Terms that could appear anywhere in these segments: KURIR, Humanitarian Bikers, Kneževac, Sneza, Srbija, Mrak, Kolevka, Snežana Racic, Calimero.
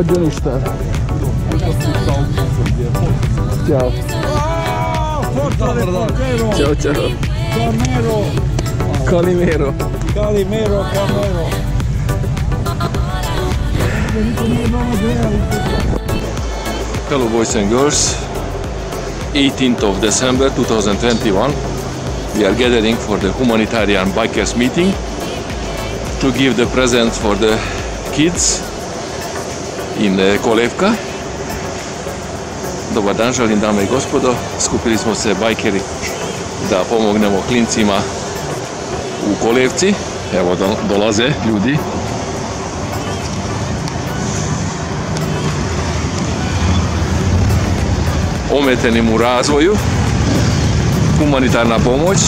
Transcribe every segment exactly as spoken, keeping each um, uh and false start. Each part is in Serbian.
odjelišta. Ćao. Ćao, ćao. Calimero. Calimero, Calimero. Hello boys and girls. eighteenth of December two thousand twenty-one. We are gathering for the humanitarian bikers meeting to give the presents for the kids in Kolevka. Dobar dan, želim dame i gospodo. Skupili smo se bajkeri da pomognemo klincima u Kolevci. Evo dolaze ljudi. Ometenim u razvoju. Humanitarna pomoć.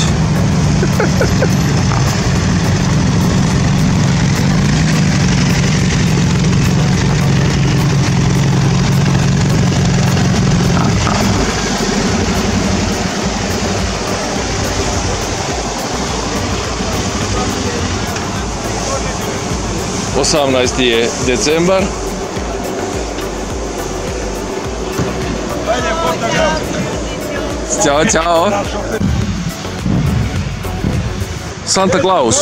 osamnaesti je decembar. Ćao, ćao. Santa Claus.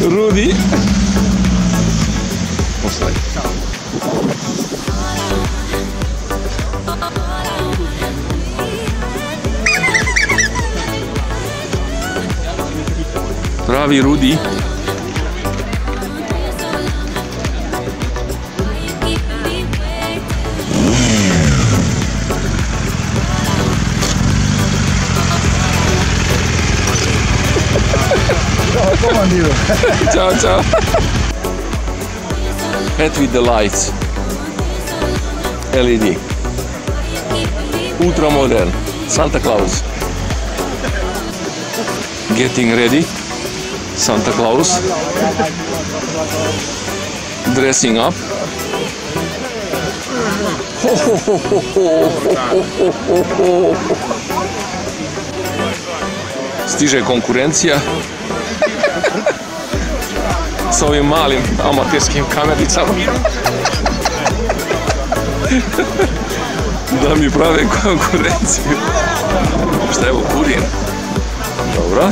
Rudy. Postaj. Pravi Rudy. Ciao, ciao. Head with the lights. L E D. Ultra modern. Santa Claus. Getting ready. Santa Claus. Dressing up. Ho, ho, ho, ho, ho, ho, ho, ho. Stiže konkurencija. S ovim malim amaterskim kamericama da mi prave konkurenciju. Šta je ovo, kurir? Dobro.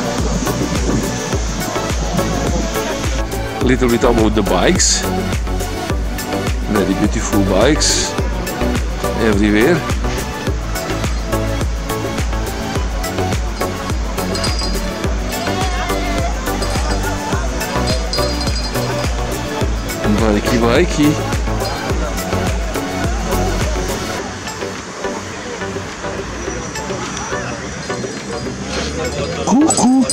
Little bit about the bikes. Very beautiful bikes everywhere. Bajki, bajki. Kuku.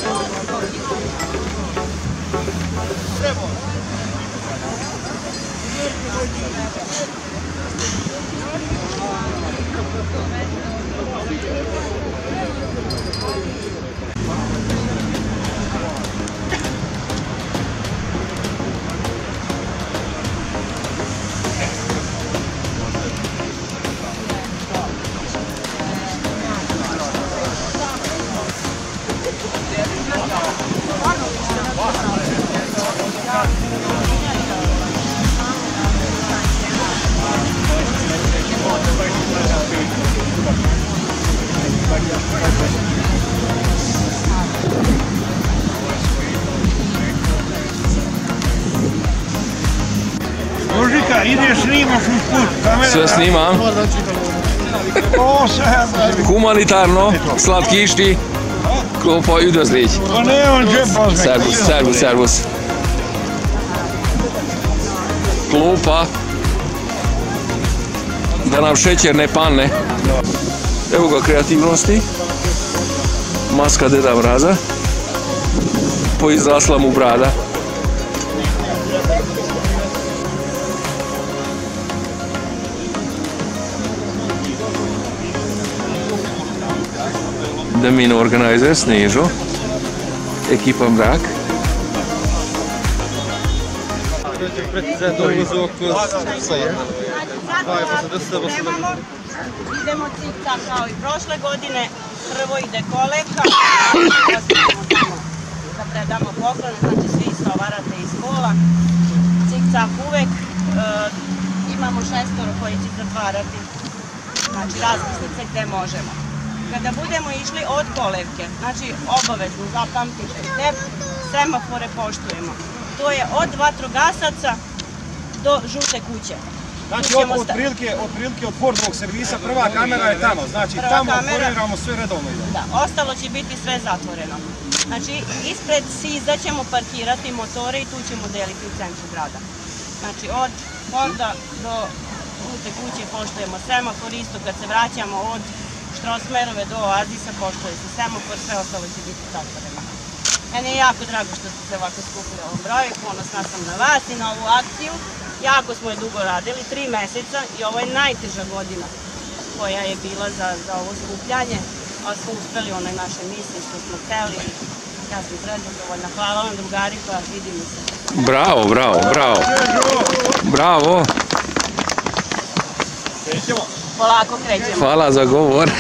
Sve snimam. Humanitarno, slatkišti, klopaju do zlić. Servus, servus, servus. Klopa. Da nam šećer ne pane. Evo ga kreativnosti. Maska Deda Mraza. Poizrasla mu brada. the main organizer, Snežo, ekipa Mrak. Idemo cikta kao i prošle godine, prvo ide Kolevka, da predamo poklone, znači svi istovarate iz kola, cikta uvek, imamo šestoro koji će zatvarati, znači razmislice gde možemo. Kada budemo išli od Kolevke, znači obavezno zapamtite step, semafore poštujemo, to je od vatrogasaca do žute kuće. Znači, od prilike od Fordovog servisa, prva kamera je tamo, znači tamo koriramo sve redovno ide. Da, ostalo će biti sve zatvoreno. Znači, ispred Siza ćemo parkirati motore i tu ćemo deliti u centru grada. Znači, od Fonda do Žute kuće poštujemo semafor, isto kad se vraćamo od Štrosmerove do Oazisa poštuje se semafor, sve ostalo će biti zatvoreno. Meni je jako drago što ste se ovako skupili u ovom broju, ponosna sam na vas i na ovu akciju. Jako smo je dugo radili, tri meseca i ovo je najteža godina koja je bila za ovo skupljanje, ali smo uspeli onaj naše misli što smo hteli. Ja sam prezadovoljna, hvala vam drugari, pa vidimo se. Bravo, bravo, bravo. Bravo. Krećemo. Polako krećemo. Hvala za govor.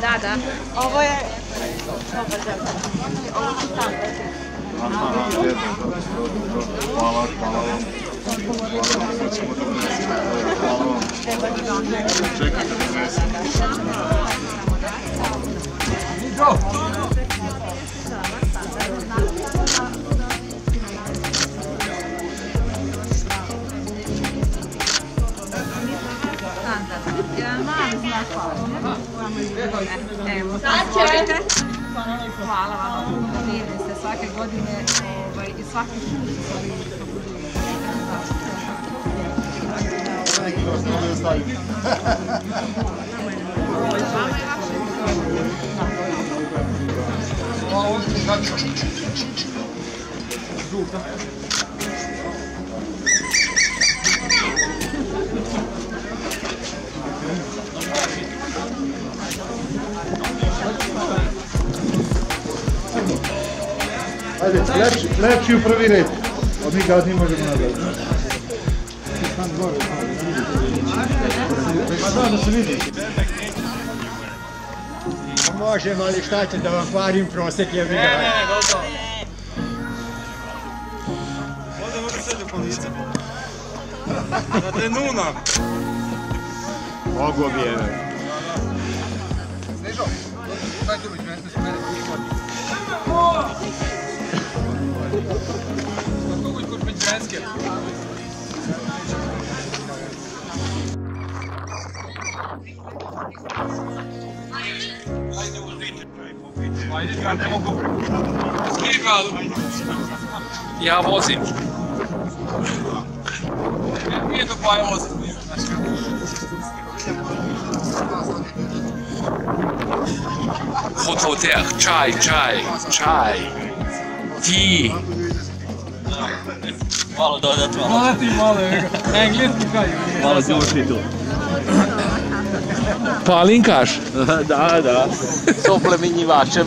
Da, da. Ovo je... Dobar, da. Ovo su tam. Hvala, hvala vam. Čekaj da mi nesim. Go! Hvala vam, vidite se svake godine i svaki put. Ajde, lepši u prvi red, a mi gazni možemo nadati. Pa da, da se vidi. Možemo, ali šta ću da vam parim prosek, ja bih ga... Ne, ne, dobro. Ovdje može sve dok lice. Da te nuna. Mogu objeve. Snežo, dajte mi dvanaest su mene kuškoti. Kako god kupiti ženske? Ajde uzvite. Ajde, ja ne mogu prekušati. Skrival! Ja vozim. Nije dok pa je vozim. Hot water, čaj, čaj, čaj, ti. Malo dodat, malo. Malo ti malo, engleski kaj. Malo se ušli tu. Palinkaš? Da, da. S oplemenjivačem.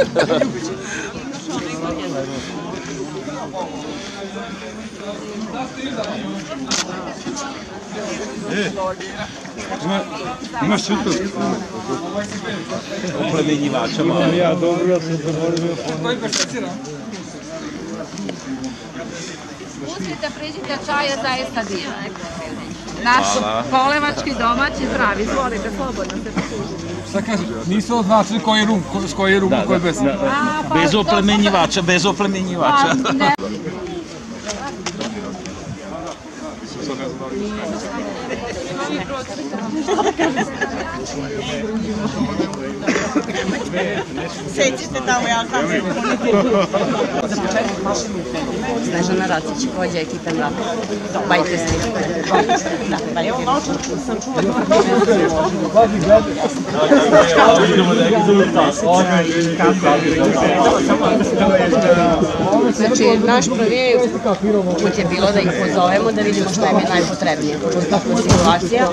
Imaš čutak? Oplemenjivača malo. Ja dobro, ja sam zaboravio. Koji peršacira? Pustite, priđite, čaj je zaista divan. Naš kolevački domaći pravi, izvolite, slobodno se poslužite. Sad kažem, nisu označili koji je rum, koji je rum, koji je bez. Bez oplemenjivača, bez oplemenjivača. Sećite tamo, ja sam se puniti. Za početak mašinu u Fedime. Snežana Racic, vođa ekipa Mrak. Bajte se. Da, evo noću sam čula. Znači, naš prvi put je bilo da ih pozovemo, da vidimo što im je najpotrebnije. Pošto situacija,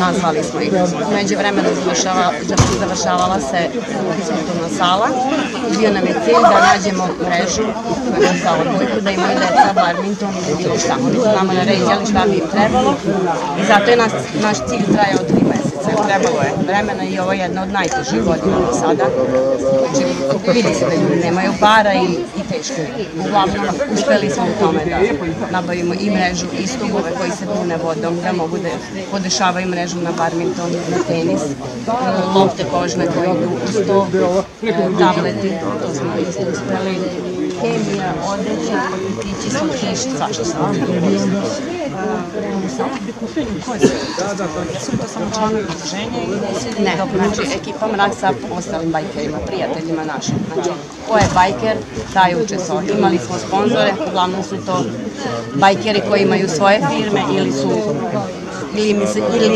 nazvali smo ih. Među vremenom završavala se fiskulturna sala. Bio nam je cilj da nađemo mrežu za odbojku, da imaju deca, badminton ili bilo šta. Oni su nama naređali šta bi im trebalo. Zato je naš cilj trajao tri meseca. Trebalo je vremena i ovo je jedna od najtežih godina do sada. Znači, vidi se da ljudi nemaju para i teško. Uglavnom, uspeli smo u tome da nabavimo i mrežu i stubove koji se pune vodom, da mogu da podešavaju mrežu na badminton, na tenis, lopte kožne koje idu u sto, tableti, to smo isto uspeli, hemija, odeća, pitići, sušiš, svašta se odnosno. To sam članovi udruženja i... Ne, znači ekipa Mrak sa ostalim bajkerima, prijateljima našim. Znači, ko je bajker, taj učestvuje. Imali smo sponzore, uglavnom su to bajkeri koji imaju svoje firme ili su... ili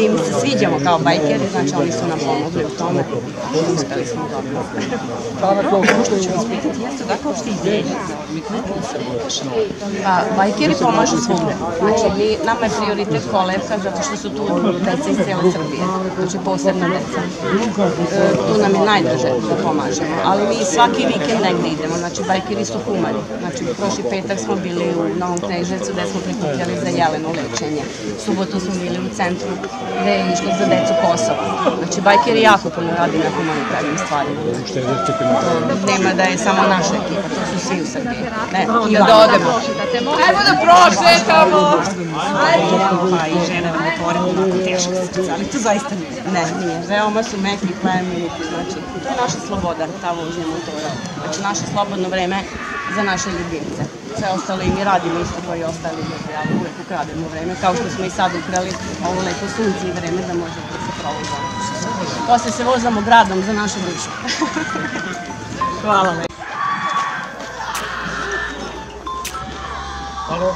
im se sviđamo kao bajkeri, znači oni su nam pomogli u tome i uspeli smo dobro. Što ću vas pitati, jeste odakle uopšte ideja? Pa, bajkeri pomažu svugde. Znači, nama je prioritet Kolevka zato što su tu deca iz cijele Srbije, znači posebna deca. Tu nam je najdraže da pomažemo, ali mi svaki vikend negde idemo, znači bajkeri su humani. Znači, prošli petak smo bili u Novom Kneževcu gde smo prikupljali za jeleno lečenje. Subotu smo bili u u centru Vojeničkog za decu Kosova. Znači, bajkeri jako puno radi na humanitarnim stvarima. Nema da je samo naša ekipa, to su svi u Srbiji. I da odemo. Ajmo da prošetamo! Pa i žene vam otvorene nakon teškog srca, ali to zaista nije. Ne, nije. Veoma su meki i plemeniti, znači, to je naša sloboda, ta vožnja motora. Znači, naše slobodno vreme za naše ljubimce. Sve ostalo i mi radimo isto koji ostali ljubimce, ali uvek ukrademo vreme, kao što smo i sad ukrali ovo lepo sunce i vreme da možemo da se provozamo. Posle se vozamo gradom za našu dušu. Hvala lepo. Halo.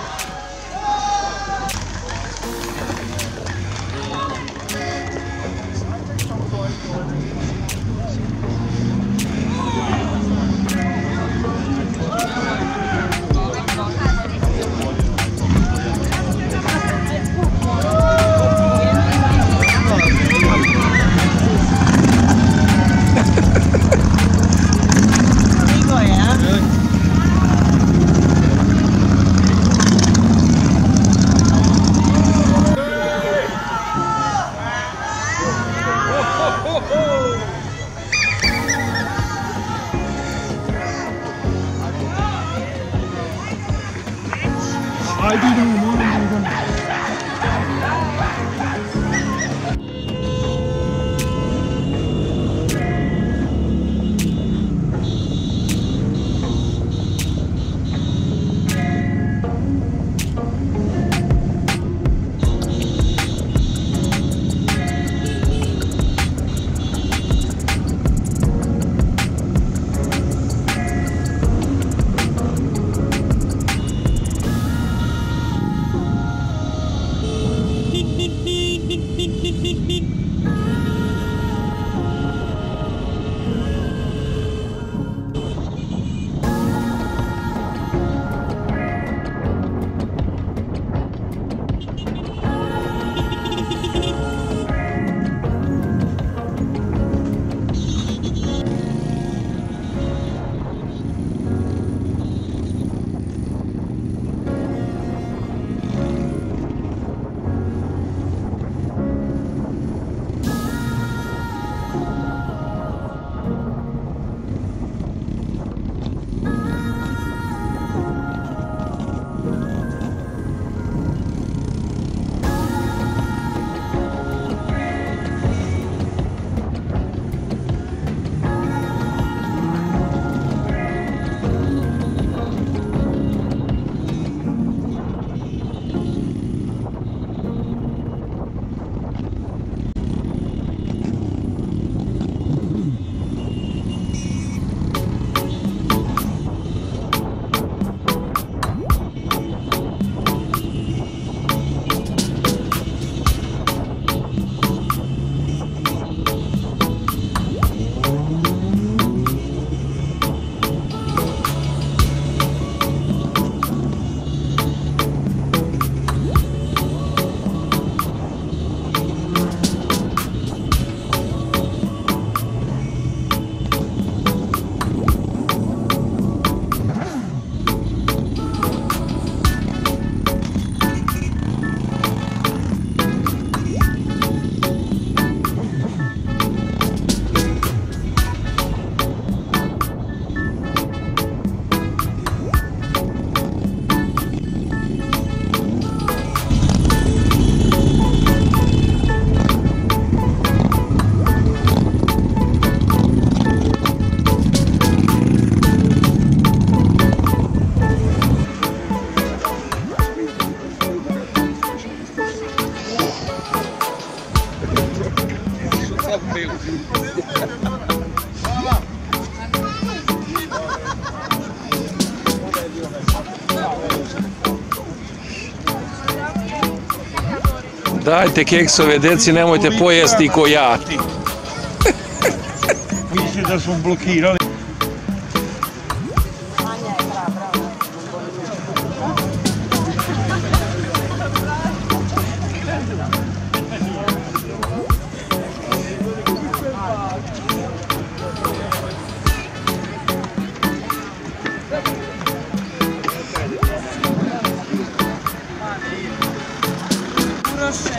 Dajte keksove, deci, nemojte pojesti ko ja. Mislite da smo blokirali? Proszę.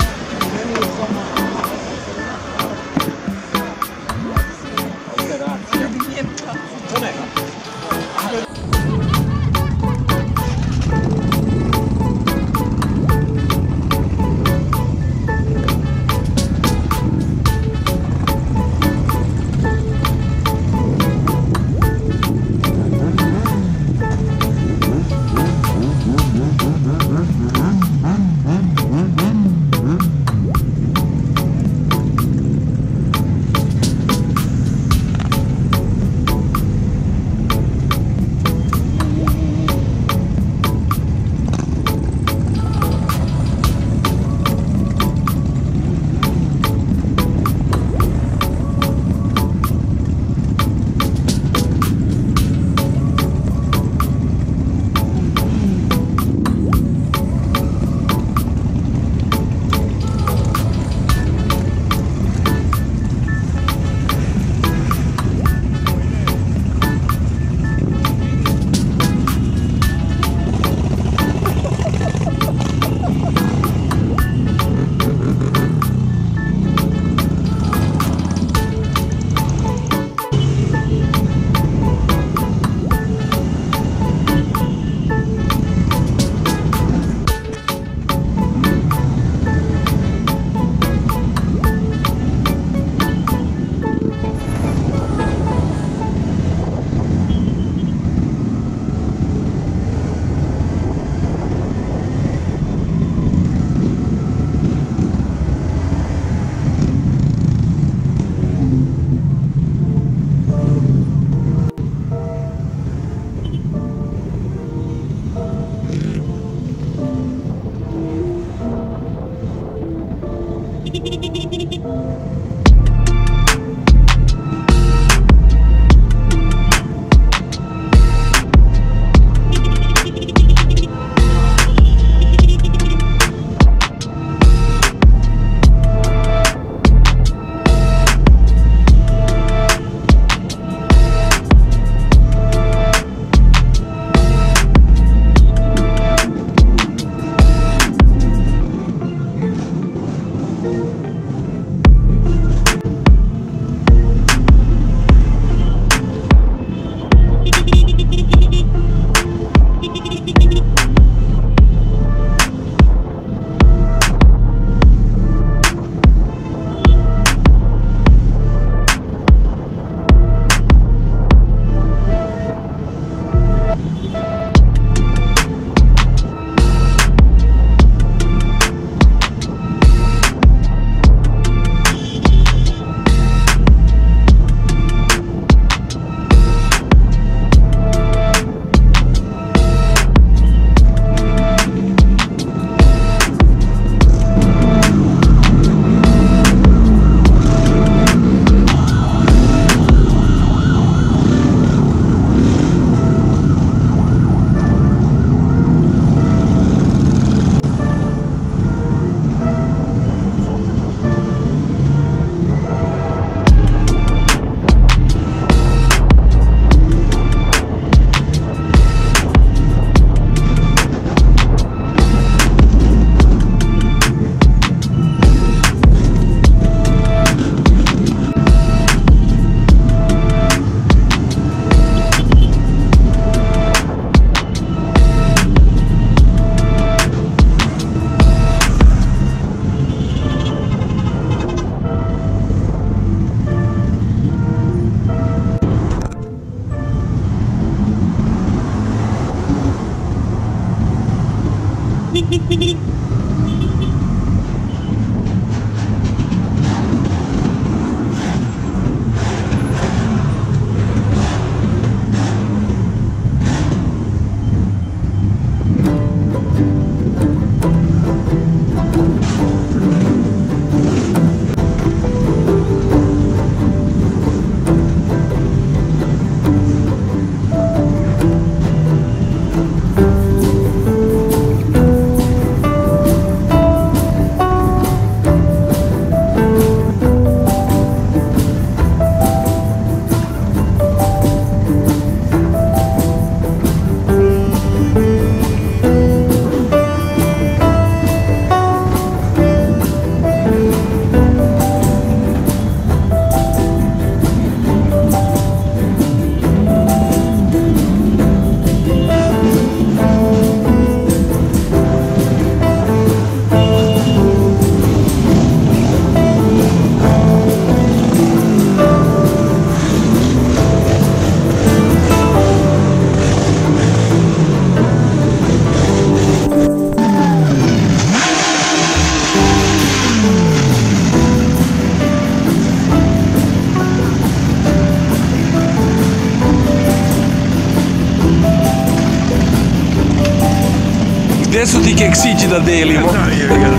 Gde su ti keksići da delimo? Ne znam, je ga.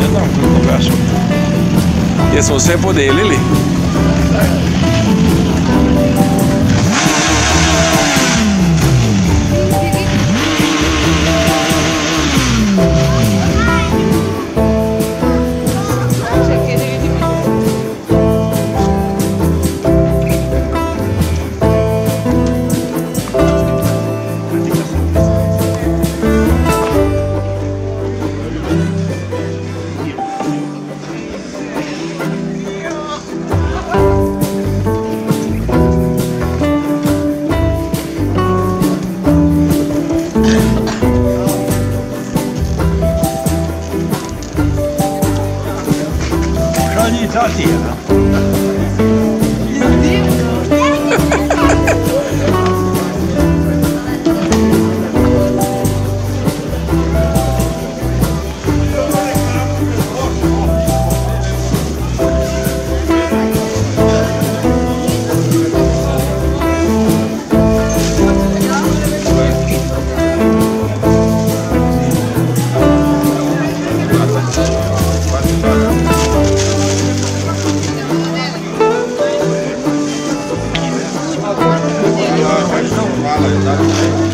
Ne znam kako gašo. Jesmo sve podelili? Thank you.